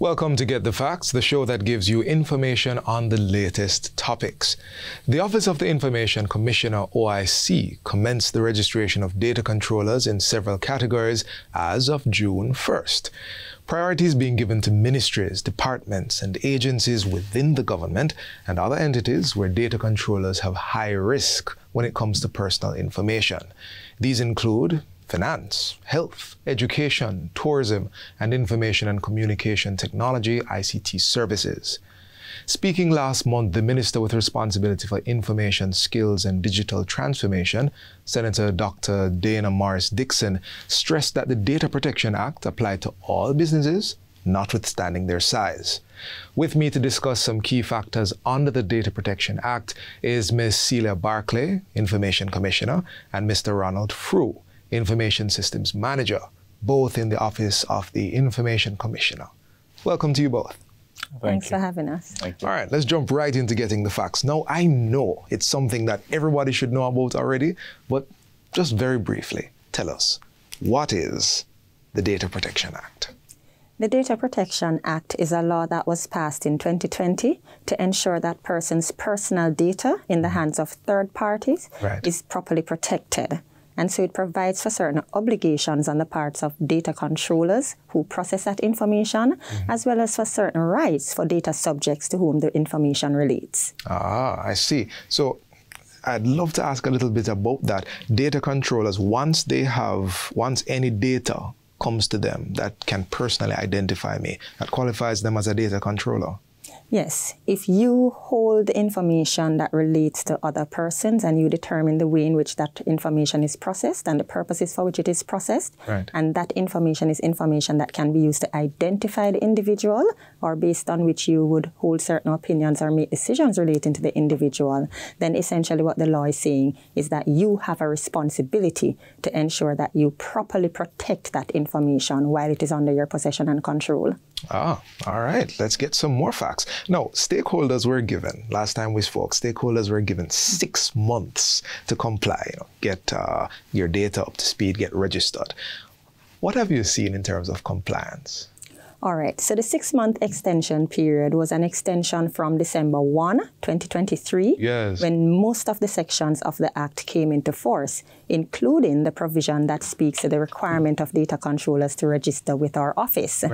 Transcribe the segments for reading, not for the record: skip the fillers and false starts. Welcome to Get the Facts, the show that gives you information on the latest topics. The Office of the Information Commissioner, OIC, commenced the registration of data controllers in several categories as of June 1st. Priorities being given to ministries, departments, and agencies within the government and other entities where data controllers have high risk when it comes to personal information. These include finance, health, education, tourism, and information and communication technology, ICT services. Speaking last month, the Minister with responsibility for Information, Skills, and Digital Transformation, Senator Dr. Dana Morris-Dixon, stressed that the Data Protection Act applied to all businesses, notwithstanding their size. With me to discuss some key factors under the Data Protection Act is Ms. Celia Barclay, Information Commissioner, and Mr. Ronald Frew, Information Systems Manager, both in the Office of the Information Commissioner. Welcome to you both. Thanks for having us. Thank you. All right, let's jump right into getting the facts. Now, I know it's something that everybody should know about already, but just very briefly, tell us, what is the Data Protection Act? The Data Protection Act is a law that was passed in 2020 to ensure that persons' personal data in the hands of third parties is properly protected. And so it provides for certain obligations on the parts of data controllers who process that information, as well as for certain rights for data subjects to whom the information relates. Ah, I see. So I'd love to ask a little bit about that. Data controllers, once any data comes to them that can personally identify me, that qualifies them as a data controller. Yes, if you hold information that relates to other persons and you determine the way in which that information is processed and the purposes for which it is processed, and that information is information that can be used to identify the individual or based on which you would hold certain opinions or make decisions relating to the individual, then essentially what the law is saying is that you have a responsibility to ensure that you properly protect that information while it is under your possession and control. Ah, all right. Let's get some more facts. Now, stakeholders were given, last time we spoke, stakeholders were given 6 months to comply, you know, get your data up to speed, get registered. What have you seen in terms of compliance? All right, so the 6-month extension period was an extension from December 1, 2023, when most of the sections of the Act came into force, including the provision that speaks to the requirement of data controllers to register with our office.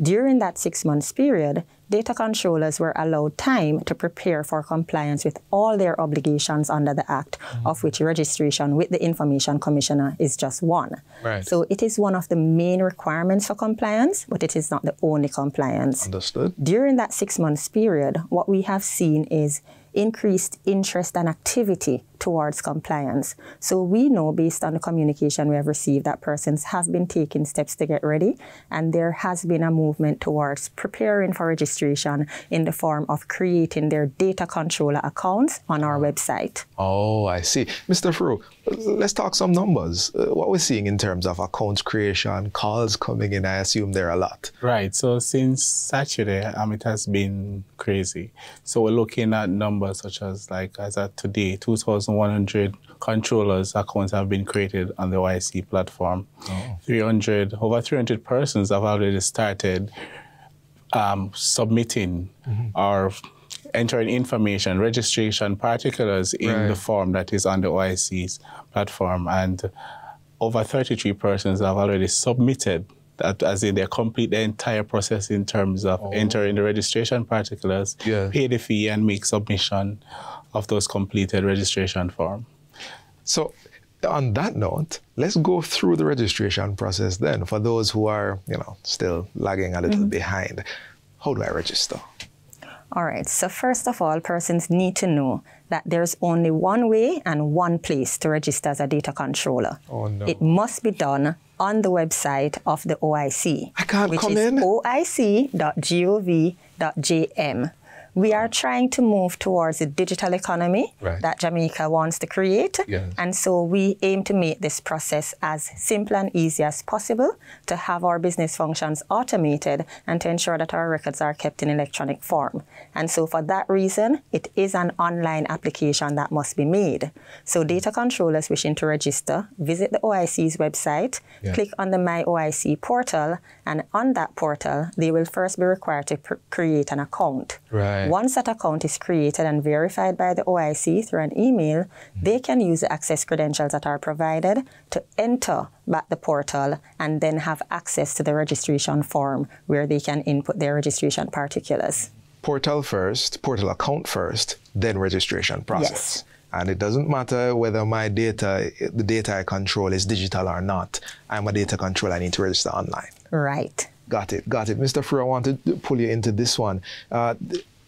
During that 6 months period, data controllers were allowed time to prepare for compliance with all their obligations under the Act, of which registration with the Information Commissioner is just one. So it is one of the main requirements for compliance, but it is not the only compliance. Understood. During that 6 months period, what we have seen is increased interest and activity towards compliance. So we know based on the communication we have received that persons have been taking steps to get ready, and there has been a movement towards preparing for registration in the form of creating their data controller accounts on our website. Oh, I see. Mr. Frew, let's talk some numbers. What we're seeing in terms of accounts creation, calls coming in, I assume there are a lot. Right, so since Saturday, it has been crazy. So we're looking at numbers such as, like, as of today, 2,100 controllers' accounts have been created on the OIC platform. Over 300 persons have already started submitting or entering information, registration particulars in the form that is on the OIC's platform. And over 33 persons have already submitted that, as in they complete the entire process in terms of entering the registration particulars, pay the fee, and make submission of those completed registration form. So on that note, let's go through the registration process then for those who are, you know, still lagging a little behind. How do I register? All right, so first of all, persons need to know that there's only one way and one place to register as a data controller. Oh, no. It must be done on the website of the OIC, which is oic.gov.jm. We are trying to move towards a digital economy that Jamaica wants to create. Yes. And so we aim to make this process as simple and easy as possible, to have our business functions automated and to ensure that our records are kept in electronic form. And so for that reason, it is an online application that must be made. So data controllers wishing to register, visit the OIC's website, click on the MyOIC portal, and on that portal, they will first be required to create an account. Right. Once that account is created and verified by the OIC through an email, they can use the access credentials that are provided to enter back the portal and then have access to the registration form where they can input their registration particulars. Portal first, portal account first, then registration process. Yes. And it doesn't matter whether my data, the data I control is digital or not. I'm a data controller, I need to register online. Right. Got it, got it. Mr. Frew, I wanted to pull you into this one.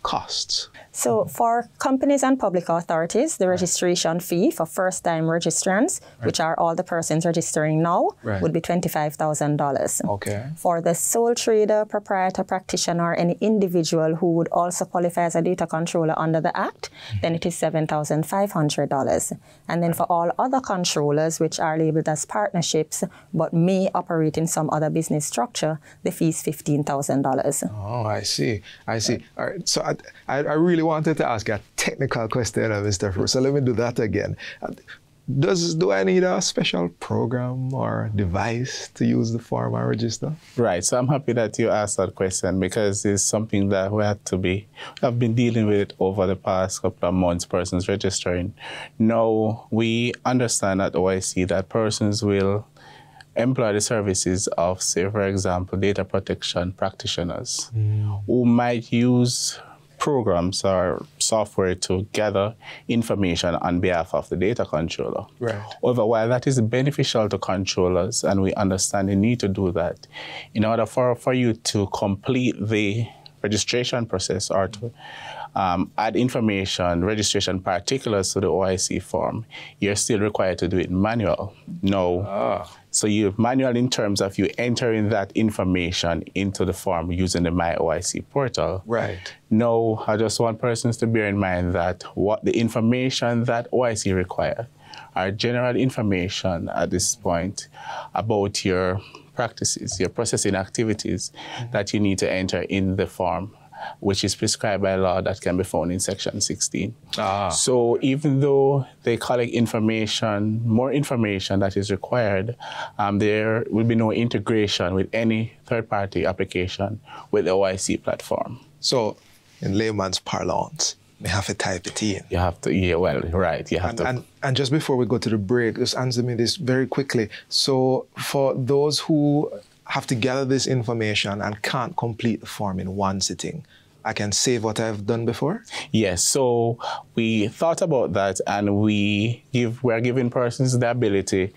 Costs. So for companies and public authorities, the registration fee for first-time registrants, which are all the persons registering now, would be $25,000. Okay. For the sole trader, proprietor, practitioner, any individual who would also qualify as a data controller under the Act, then it is $7,500. And then for all other controllers, which are labeled as partnerships, but may operate in some other business structure, the fee is $15,000. Oh, I see. I see. All right. So I really wanted to ask a technical question, Mr. Frew, so let me do that again. Do I need a special program or device to use the form I register? Right, so I'm happy that you asked that question, because it's something that I've been dealing with over the past couple of months, persons registering. Now, we understand at OIC that persons will employ the services of, say, for example, data protection practitioners who might use programs or software to gather information on behalf of the data controller. Right. However, while that is beneficial to controllers, and we understand the need to do that, in order for you to complete the registration process or to add information, registration particulars to the OIC form, you're still required to do it manual. No. So you're manual in terms of you entering that information into the form using the MyOIC portal. Right. No, I just want persons to bear in mind that what the information that OIC requires are general information at this point about your practices, your processing activities that you need to enter in the form, which is prescribed by law, that can be found in Section 16. So even though they collect information, more information that is required, there will be no integration with any third-party application with the OIC platform. So in layman's parlance, you have to type it in. You have to, yeah, well, right, you have to. And just before we go to the break, just answer me this very quickly. So for those who have to gather this information and can't complete the form in one sitting, I can save what I've done before? Yes, so we thought about that, and we're giving persons the ability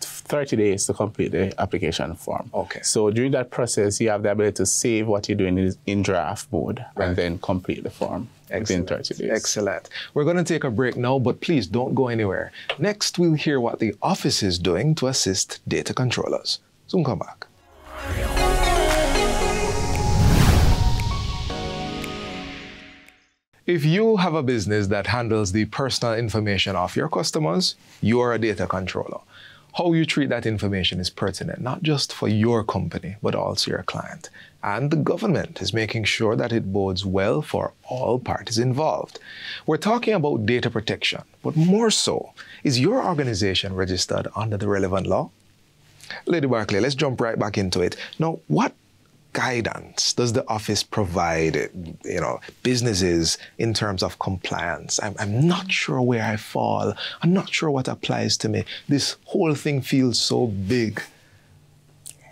30 days to complete the application form. Okay. So during that process, you have the ability to save what you're doing in draft mode and then complete the form within 30 days. Excellent. We're going to take a break now, but please don't go anywhere. Next, we'll hear what the office is doing to assist data controllers. Soon come back. If you have a business that handles the personal information of your customers, you are a data controller. How you treat that information is pertinent, not just for your company, but also your client. And the government is making sure that it bodes well for all parties involved. We're talking about data protection, but more so, is your organization registered under the relevant law? Lady Barclay, let's jump right back into it. Now, what guidance does the office provide, you know, businesses in terms of compliance? I'm not sure where I fall. I'm not sure what applies to me. This whole thing feels so big.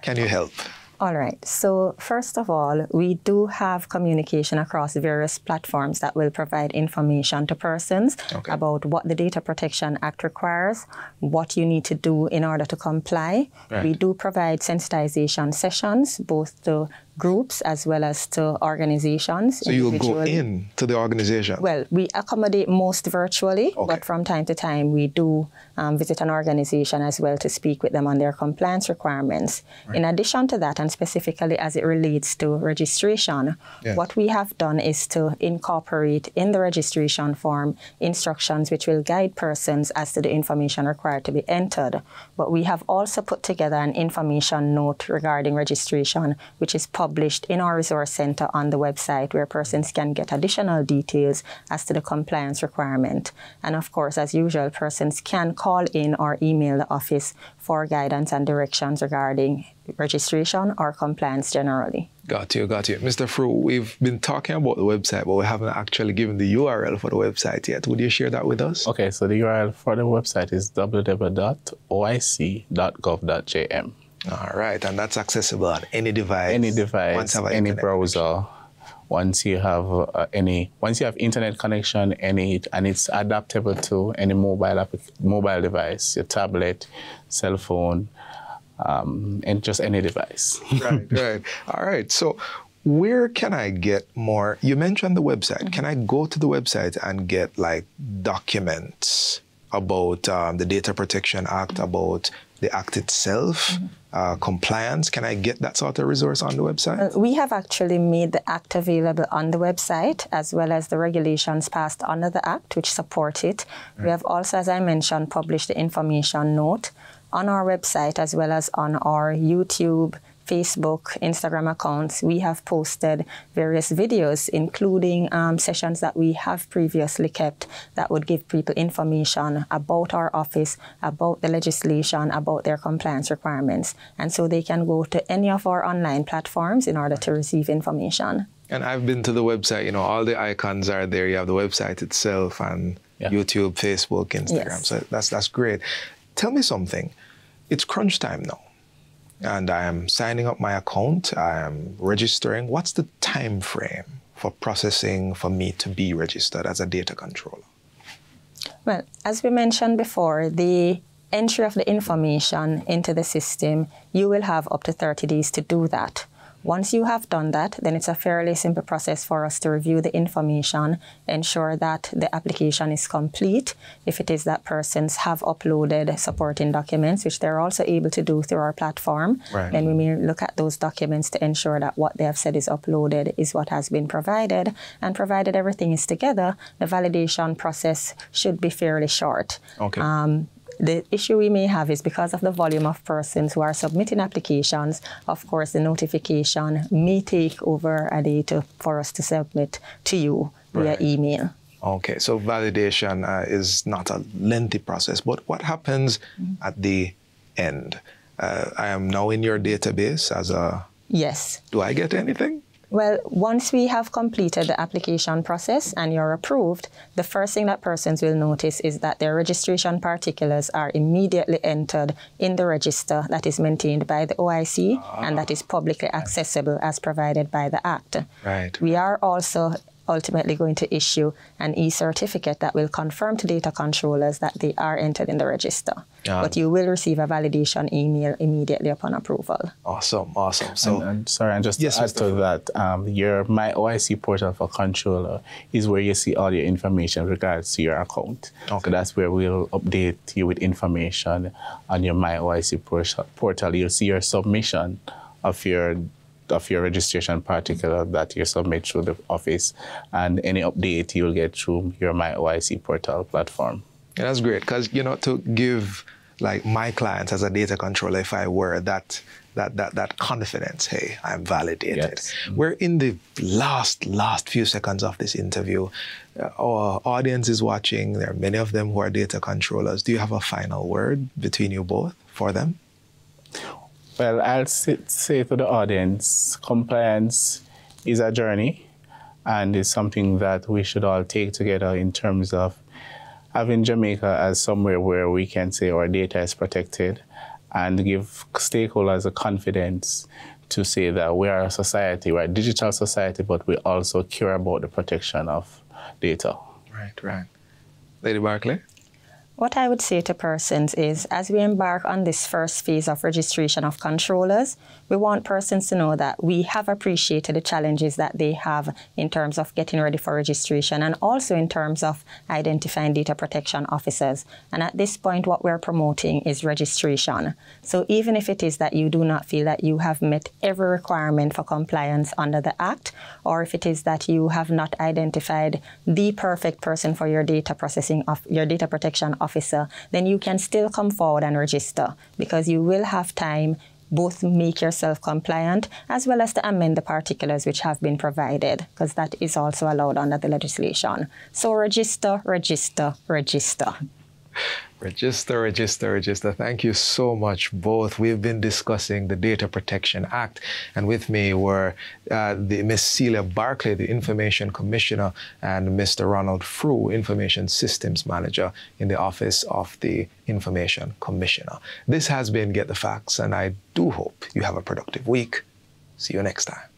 Can you help? All right, so first of all, we do have communication across various platforms that will provide information to persons about what the Data Protection Act requires, what you need to do in order to comply. Right. We do provide sensitization sessions, both to groups as well as to organizations. So you'll go in to the organization? Well, we accommodate most virtually, but from time to time we do visit an organization as well to speak with them on their compliance requirements. Right. In addition to that, and specifically as it relates to registration, yes, what we have done is to incorporate in the registration form instructions which will guide persons as to the information required to be entered. But we have also put together an information note regarding registration, which is published in our resource center on the website, where persons can get additional details as to the compliance requirement. And of course, as usual, persons can call in or email the office for guidance and directions regarding registration or compliance generally. Got you, got you. Mr. Frew, we've been talking about the website, but we haven't actually given the URL for the website yet. Would you share that with us? Okay, so the URL for the website is www.oic.gov.jm. All right, and that's accessible on any device. Any device, any browser. Once you have internet connection, and it's adaptable to any mobile device, your tablet, cell phone, and just any device. Right, right. All right. So, where can I get more? You mentioned the website. Mm-hmm. Can I go to the website and get like documents about the Data Protection Act, about the act itself, compliance? Can I get that sort of resource on the website? We have actually made the act available on the website, as well as the regulations passed under the act, which support it. Mm. We have also, as I mentioned, published the information note on our website, as well as on our YouTube, Facebook, Instagram accounts. We have posted various videos, including sessions that we have previously kept that would give people information about our office, about the legislation, about their compliance requirements. And so they can go to any of our online platforms in order to receive information. And I've been to the website, you know, all the icons are there. You have the website itself and YouTube, Facebook, Instagram. Yes. So that's great. Tell me something. It's crunch time now, and I am signing up my account, I am registering. What's the time frame for processing for me to be registered as a data controller? Well, as we mentioned before, the entry of the information into the system, you will have up to 30 days to do that. Once you have done that, then it's a fairly simple process for us to review the information, ensure that the application is complete. If it is that persons have uploaded supporting documents, which they're also able to do through our platform, right, then we may look at those documents to ensure that what they have said is uploaded is what has been provided. And provided everything is together, the validation process should be fairly short. Okay. The issue we may have is because of the volume of persons who are submitting applications, of course, the notification may take over a day for us to submit to you via email. Okay, so validation is not a lengthy process, but what happens at the end? I am now in your database as a... Yes. Do I get anything? Well, once we have completed the application process and you're approved, the first thing that persons will notice is that their registration particulars are immediately entered in the register that is maintained by the OIC and that is publicly accessible as provided by the Act. Right. We are also ultimately going to issue an e-certificate that will confirm to data controllers that they are entered in the register. But you will receive a validation email immediately upon approval. Awesome, awesome. So, and just to add to that, your MyOIC portal for controller is where you see all your information regards to your account. Okay. So that's where we'll update you with information on your MyOIC portal. You'll see your submission of your registration particular that you submit through the office, and any update you'll get through your MyOIC portal platform. Yeah, that's great, because you know, to give like my clients as a data controller, if I were that confidence, hey, I'm validated. Yes. We're in the last few seconds of this interview. Our audience is watching. There are many of them who are data controllers. Do you have a final word between you both for them? Well, I'll say to the audience, compliance is a journey, and it's something that we should all take together in terms of having Jamaica as somewhere where we can say our data is protected and give stakeholders the confidence to say that we are a society, we're a digital society, but we also care about the protection of data. Right, right. Lady Barclay? What I would say to persons is, as we embark on this first phase of registration of controllers, we want persons to know that we have appreciated the challenges that they have in terms of getting ready for registration and also in terms of identifying data protection officers. And at this point, what we're promoting is registration. So even if it is that you do not feel that you have met every requirement for compliance under the Act, or if it is that you have not identified the perfect person for your data processing of your data protection officer, then you can still come forward and register, because you will have time both make yourself compliant as well as to amend the particulars which have been provided, because that is also allowed under the legislation. So register, register, register. Register, register, register. Thank you so much, both. We've been discussing the Data Protection Act, and with me were Ms. Celia Barclay, the Information Commissioner, and Mr. Ronald Frew, Information Systems Manager in the Office of the Information Commissioner. This has been Get the Facts, and I do hope you have a productive week. See you next time.